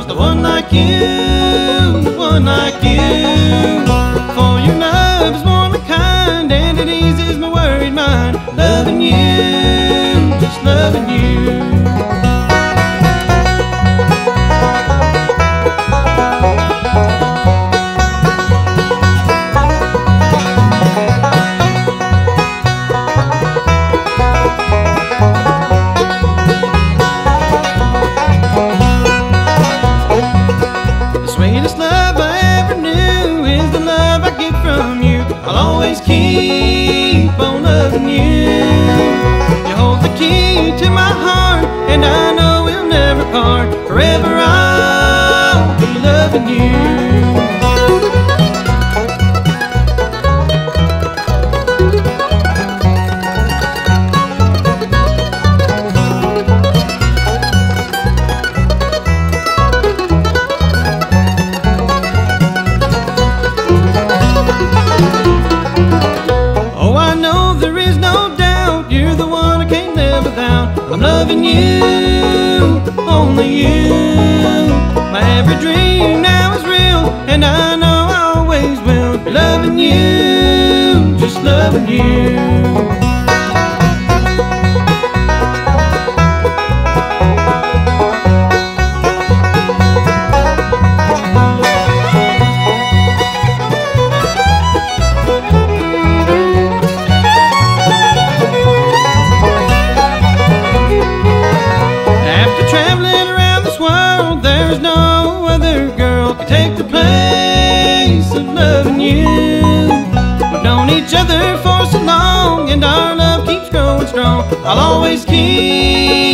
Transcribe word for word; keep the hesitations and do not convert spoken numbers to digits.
'Cause the one like you, the one like you, for your love is warm and kind, and it eases my worried mind. Loving you, just loving you. Keep on loving you. You hold the key to my heart, and I know we'll never part. Forever I'll be loving you. I'm loving you, only you. My every dream now is real, and I know I always will be loving you, just loving you. Take the place of loving you. We've known each other for so long, and our love keeps growing strong. I'll always keep